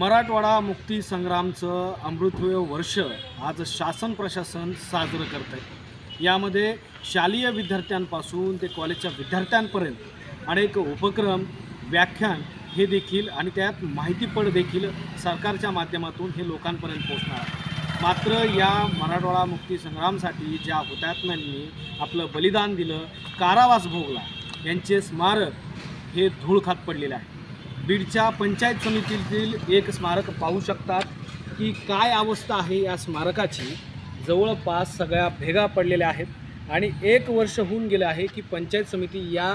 मराठवाडा मुक्ति संग्रामचं अमृतमय वर्ष आज शासन प्रशासन साजरं करत आहे। यामध्ये शालेय विद्यार्थ्यांपासून ते कॉलेजच्या विद्यार्थ्यांपर्यंत अनेक उपक्रम, व्याख्यान हे देखील आणि त्यात माहितीपट देखील सरकारच्या माध्यमातून हे लोकांपर्यंत पोहोचणार आहे। मात्र या मराठवाडा मुक्ती संग्रामसाठी ज्या हुतात्म्यांनी आपलं बलिदान दिलं, कारावास भोगला, यांचे स्मारक हे धूळ खात पडलेले आहे। बीडच्या पंचायत समितीतील एक स्मारक पाहू शकतात की काय अवस्था आहे या स्मारकाची। जवळपास सगळ्या भेगा पडलेल्या आहेत आणि एक वर्ष होऊन गेले आहे की पंचायत समिती या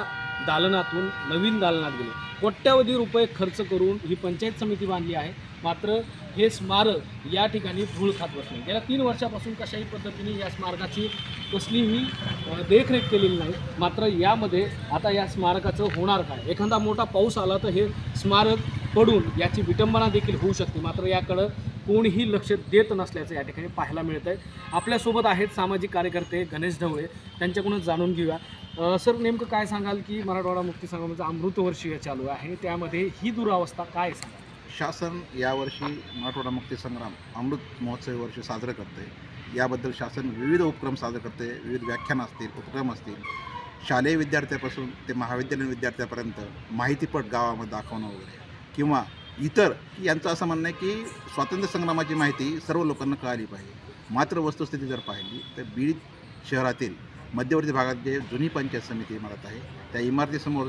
दालनातून नवीन दालनात गेले। कोट्यावधी रुपये खर्च करून ही पंचायत समिती बांधली आहे, मात्र हे स्मारक या ठिकाणी धूळ खात बसले। गेल्या 3 वर्षापासून कशाही पद्धतीने या स्मारकाची कसलीही देखरेख केलेली नाही। मात्र यामध्ये आता या स्मारकाचं होणार काय? एखादा मोठा पाऊस आला तर हे स्मारक पडून याची विटंबना देखील होऊ शकते, मात्र याकडे कोणीही लक्ष देत नसल्याचं या ठिकाणी पाहायला मिळत आहे। आपल्यासोबत आहेत सामाजिक कार्यकर्ते गणेश ढवळे, त्यांच्याकडून जाणून घेऊया। सर, नेमकं काय सांगाल की मराठवाडा मुक्ती संग्रामाचं अमृतवर्षीय चालू आहे, त्यामध्ये ही दुरावस्था काय सांगाल? शासन यावर्षी मराठवाडा मुक्ती संग्राम अमृत महोत्सवी वर्ष साजरं करते। याबद्दल शासन विविध उपक्रम साजरे करते। विविध व्याख्यान असतील, उपक्रम असतील, शालेय विद्यार्थ्यापासून ते महाविद्यालयीन विद्यार्थ्यापर्यंत माहितीपट गावामध्ये दाखवणं वगैरे किंवा इतर, यांचं असं म्हणणं आहे की स्वातंत्र्य संग्रामाची माहिती सर्व लोकांना कळाली पाहिजे। मात्र वस्तुस्थिती जर पाहिली तर बीड शहरातील मध्यवर्ती भागात जे जुनी पंचायत समिती इमारत आहे त्या इमारतीसमोर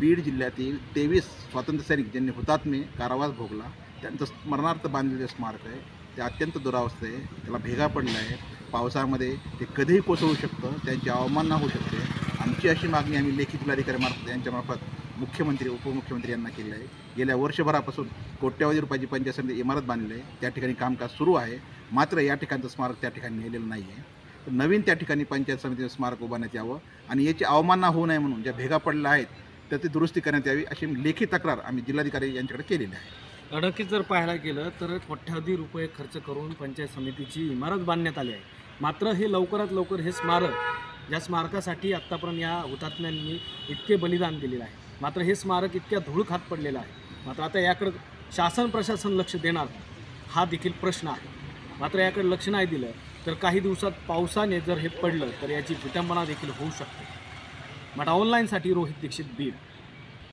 बीड जिल्ह्यातील 23 स्वातंत्र्यसैनिक ज्यांनी हुतात्मे कारावास भोगला त्यांचं स्मरणार्थ बांधलेले स्मारक आहे। ते अत्यंत दुरावस्थ आहे, त्याला भेगा पडल्या आहेत, पावसामध्ये ते कधीही कोसळू शकतं, त्यांची अवमानना होऊ शकते। आमची अशी मागणी आम्ही लेखी जिल्हाधिकाऱ्यामार्फत यांच्यामार्फत मुख्यमंत्री, उपमुख्यमंत्री यांना केली आहे। गेल्या वर्षभरापासून कोट्यावधी रुपयाची पंचायत समिती इमारत बांधली आहे, त्या ठिकाणी कामकाज सुरू आहे, मात्र या ठिकाणचं स्मारक त्या ठिकाणी नेलेलं नाही आहे। नवीन त्या ठिकाणी पंचायत समितीचं स्मारक उभारण्यात यावं आणि याची अवमानना होऊ नये म्हणून ज्या भेगा पडल्या आहेत तर ती दुरुस्ती करण्यात यावी, अशी लेखी तक्रार आम्ही जिल्हाधिकारी यांच्याकडे केलेली आहे। नक्कीच जर पाहायला गेलं तर कोट्यावधी रुपये खर्च करून पंचायत समितीची इमारत बांधण्यात आली आहे, मात्र हे लवकरात लवकर हे स्मारक, ज्या स्मारकासाठी आत्तापर्यंत या हुतात्म्यांनी इतके बलिदान दिलेलं आहे, मात्र हे स्मारक इतक्या धूळ खात पडलेलं आहे। मात्र आता याकडे शासन प्रशासन लक्ष देणार हा देखील प्रश्न आहे। मात्र याकडे लक्ष नाही दिलं तर काही दिवसात पावसाने जर हे पडलं तर याची विटंबना देखील होऊ शकते। मटा ऑनलाईनसाठी रोहित दीक्षित, बीड।